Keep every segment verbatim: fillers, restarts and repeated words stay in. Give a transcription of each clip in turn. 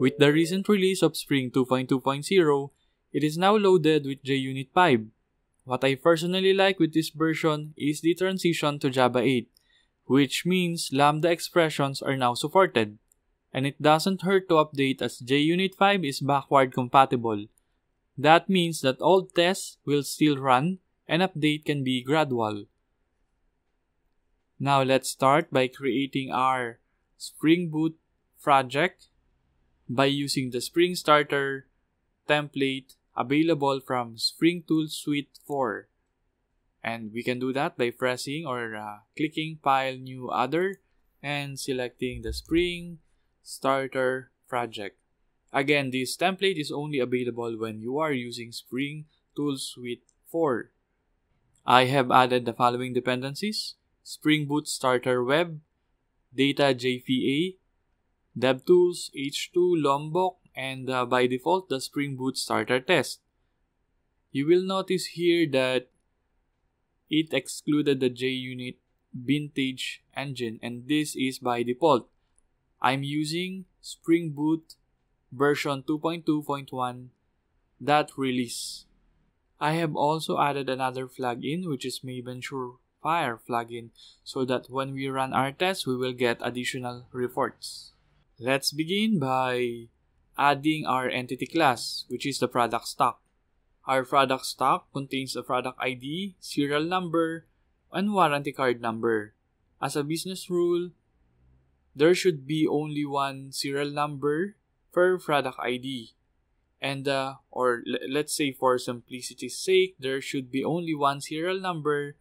With the recent release of Spring two point two point zero, it is now loaded with JUnit five. What I personally like with this version is the transition to Java eight, which means Lambda expressions are now supported. And it doesn't hurt to update as JUnit five is backward compatible. That means that old tests will still run and update can be gradual. Now let's start by creating our Spring Boot project by using the Spring Starter template available from Spring Tool Suite four. And we can do that by pressing or uh, clicking File, New, Other and selecting the Spring Starter project. Again, this template is only available when you are using Spring Tool Suite four. I have added the following dependencies: Spring Boot Starter Web, Data J P A, DevTools, H two, Lombok, and uh, by default the Spring Boot Starter Test. You will notice here that it excluded the JUnit Vintage Engine, and this is by default. I'm using Spring Boot version two point two point one that release. I have also added another plugin, which is Maven Surefire plugin, so that when we run our tests, we will get additional reports. Let's begin by adding our entity class, which is the product stock. Our product stock contains a product I D, serial number, and warranty card number. As a business rule, there should be only one serial number per product I D. And, uh, or let's say for simplicity's sake, there should be only one serial number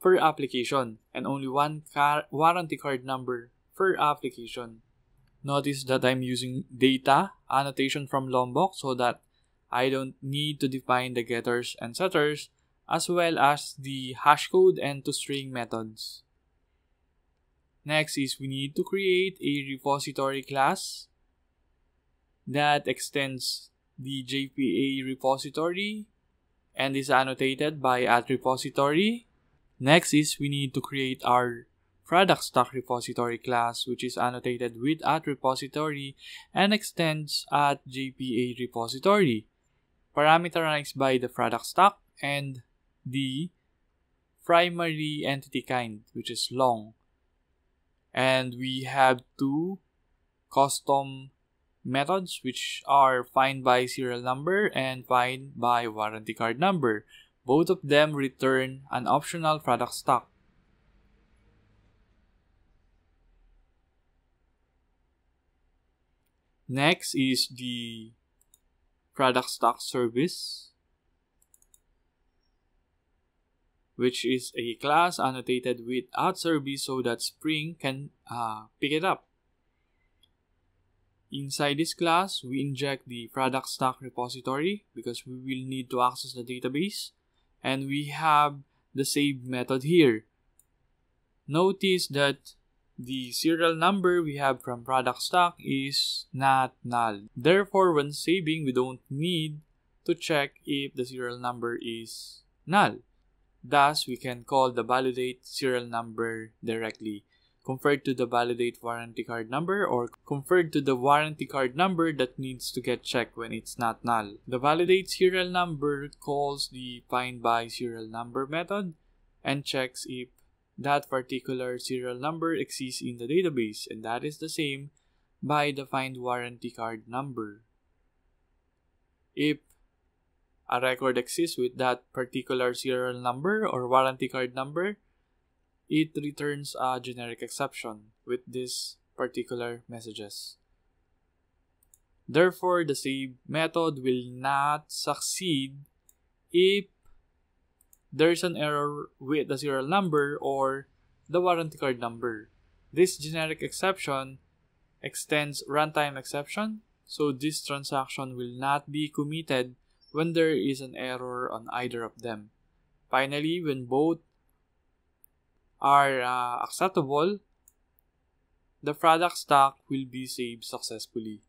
per application and only one car warranty card number per application. Notice that I'm using data annotation from Lombok so that I don't need to define the getters and setters as well as the hash code and toString methods. Next is we need to create a repository class that extends the J P A repository and is annotated by at repository. Next is we need to create our ProductStock repository class, which is annotated with at repository and extends at J P A repository, parameterized by the ProductStock and the primary entity kind, which is long. And we have two custom methods, which are find by serial number and find by warranty card number. Both of them return an optional product stock. Next is the product stock service, which is a class annotated with at service so that Spring can uh, pick it up. Inside this class, we inject the product stock repository because we will need to access the database. And we have the save method here. Notice that the serial number we have from product stock is not null. Therefore, when saving, we don't need to check if the serial number is null. Thus, we can call the validate serial number directly, compared to the validate warranty card number, or compared to the warranty card number that needs to get checked when it's not null. The validate serial number calls the find by serial number method and checks if that particular serial number exists in the database, and that is the same by the find warranty card number. If a record exists with that particular serial number or warranty card number, it returns a generic exception with these particular messages. Therefore, the save method will not succeed if there's an error with the serial number or the warranty card number. This generic exception extends runtime exception, so this transaction will not be committed when there is an error on either of them. Finally, when both are uh, acceptable, the product stock will be saved successfully.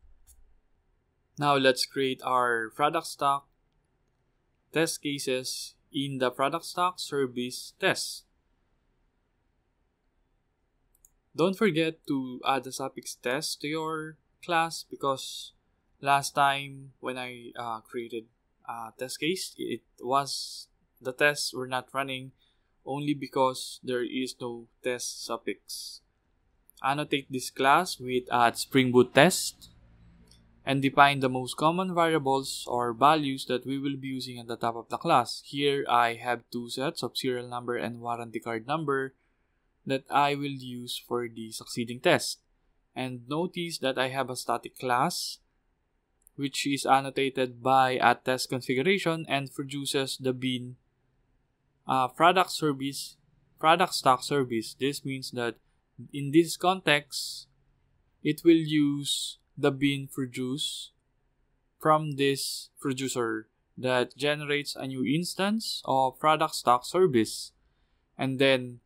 Now let's create our product stock test cases in the product stock service test. Don't forget to add the suffix test to your class because last time when I uh, created a test case, it was the tests were not running only because there is no test suffix. Annotate this class with a Spring Boot test and define the most common variables or values that we will be using at the top of the class. Here, I have two sets of serial number and warranty card number that I will use for the succeeding test. And notice that I have a static class which is annotated by a test configuration and produces the bean uh, product service, product stock service. This means that in this context, it will use the bean produce from this producer that generates a new instance of product stock service. And then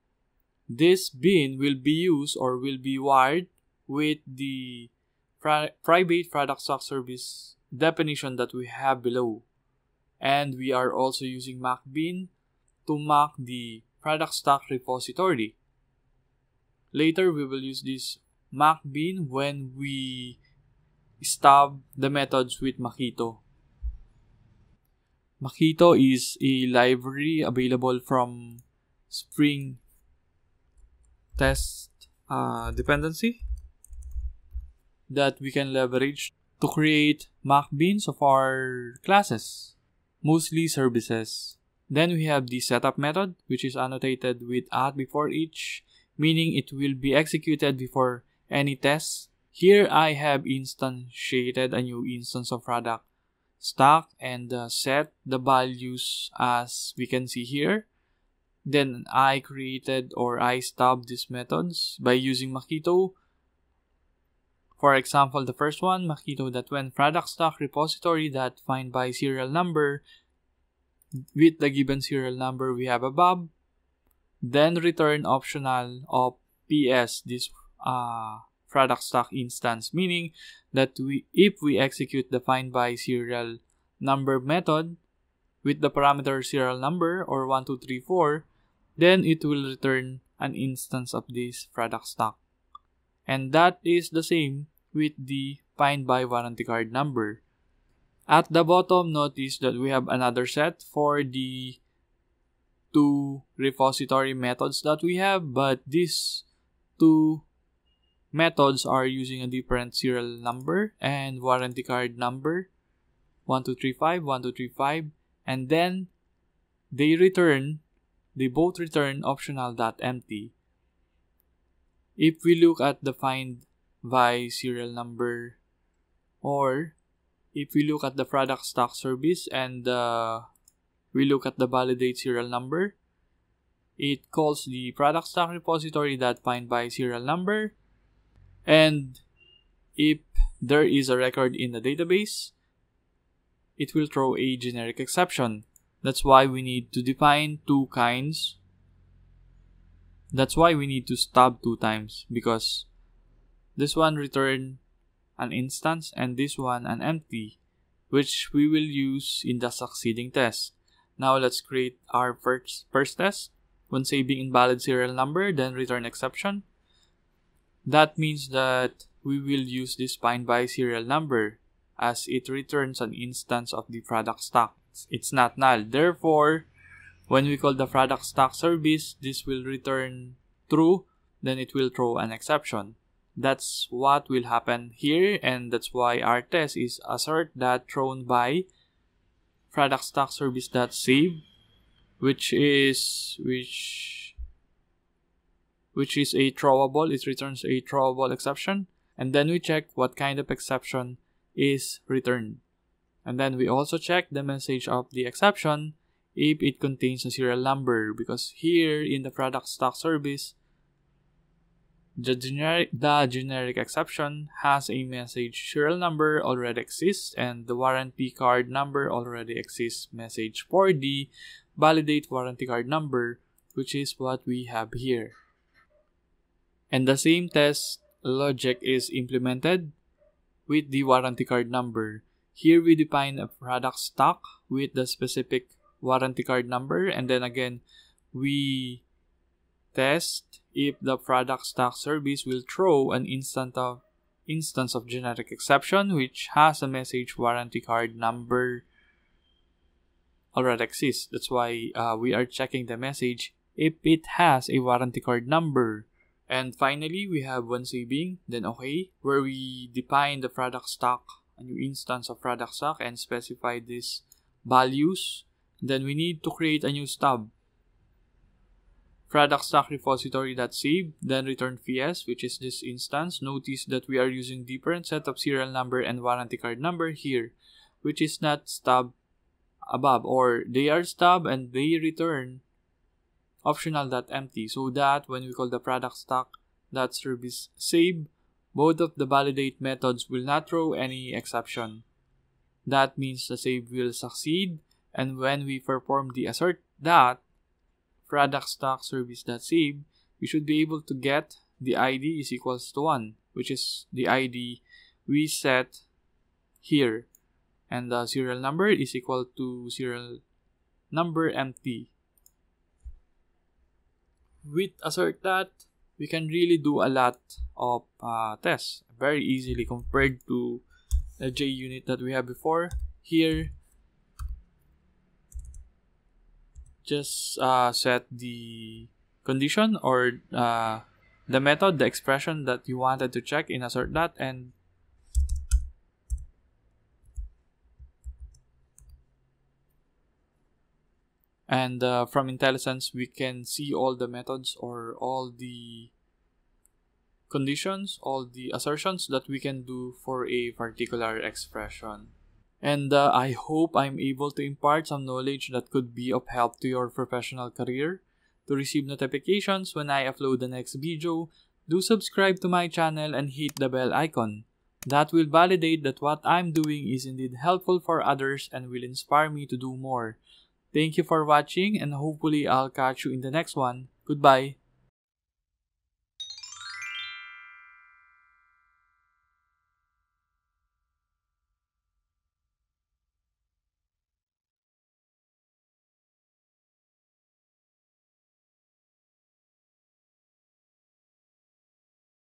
this bean will be used or will be wired with the pri private product stock service definition that we have below. And we are also using MacBean to mark the product stock repository. Later, we will use this MacBean when we stub the methods with Mockito. Mockito is a library available from Spring Test uh, dependency that we can leverage to create MacBeans of our classes, mostly services. Then we have the setup method, which is annotated with at before each, meaning it will be executed before any test. Here, I have instantiated a new instance of product stock and uh, set the values as we can see here. Then, I created or I stubbed these methods by using Mockito. For example, the first one, Mockito that when product stock repository that find by serial number, with the given serial number we have above, then return optional of P S, this uh, product stock instance, meaning that we if we execute the find by serial number method with the parameter serial number or one two three four, then it will return an instance of this product stock. And that is the same with the find by warranty card number. At the bottom, notice that we have another set for the two repository methods that we have, but these two methods are using a different serial number and warranty card number, one two three five, one two three five, and then they return, they both return optional.empty. If we look at the find by serial number, or if we look at the product stock service and uh, we look at the validate serial number, it calls the product stock repository that find by serial number, and if there is a record in the database, it will throw a generic exception. That's why we need to define two kinds. That's why we need to stub two times, because this one return an instance and this one an empty, which we will use in the succeeding test. Now let's create our first, first test. When saving invalid serial number, then return exception. That means that we will use this find by serial number as it returns an instance of the product stock. It's not null. Therefore, when we call the product stock service, this will return true, then it will throw an exception. That's what will happen here, and that's why our test is assert that thrown by product stock service dot save, which is which which is a throwable. It returns a throwable exception, and then we check what kind of exception is returned, and then we also check the message of the exception if it contains a serial number, because here in the product stock service, the generic the generic exception has a message serial number already exists, and the warranty card number already exists message for the validate warranty card number, which is what we have here. And the same test logic is implemented with the warranty card number. Here we define a product stock with the specific warranty card number, and then again we test if the product stock service will throw an instance of instance of generic exception which has a message warranty card number already exists. That's why uh, we are checking the message if it has a warranty card number. And finally, we have one saving, then okay, where we define the product stock, a new instance of product stock, and specify these values. Then we need to create a new stub, ProductStock Repository dot save, then return V S, which is this instance. Notice that we are using different set of serial number and warranty card number here, which is not stub above, or they are stub and they return optional.empty, so that when we call the product stock that service save, both of the validate methods will not throw any exception. That means the save will succeed, and when we perform the assert that product stock service.save, we should be able to get the I D is equals to one, which is the I D we set here, and the serial number is equal to serial number empty. With assert that, we can really do a lot of uh, tests very easily compared to the JUnit that we have before. Here, just uh, set the condition or uh, the method, the expression that you wanted to check in assert that, and And uh, from IntelliSense, we can see all the methods or all the conditions, all the assertions that we can do for a particular expression. And uh, I hope I'm able to impart some knowledge that could be of help to your professional career. To receive notifications when I upload the next video, do subscribe to my channel and hit the bell icon. That will validate that what I'm doing is indeed helpful for others and will inspire me to do more. Thank you for watching, and hopefully I'll catch you in the next one. Goodbye.